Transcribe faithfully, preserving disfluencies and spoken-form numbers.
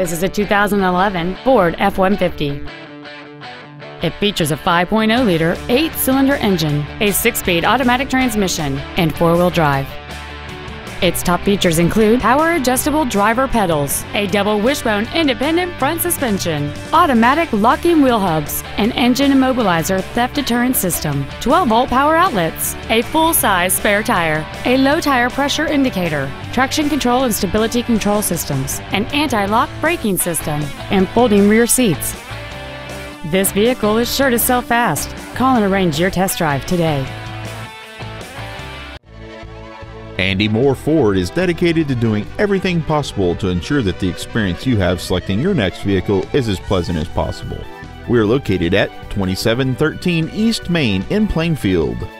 This is a two thousand eleven Ford F one fifty. It features a five point oh liter eight-cylinder engine, a six-speed automatic transmission, and four-wheel drive. Its top features include power-adjustable driver pedals, a double wishbone independent front suspension, automatic locking wheel hubs, an engine immobilizer theft deterrent system, twelve volt power outlets, a full-size spare tire, a low tire pressure indicator, traction control and stability control systems, an anti-lock braking system, and folding rear seats. This vehicle is sure to sell fast. Call and arrange your test drive today. Andy Mohr Ford is dedicated to doing everything possible to ensure that the experience you have selecting your next vehicle is as pleasant as possible. We are located at twenty-seven thirteen East Main in Plainfield.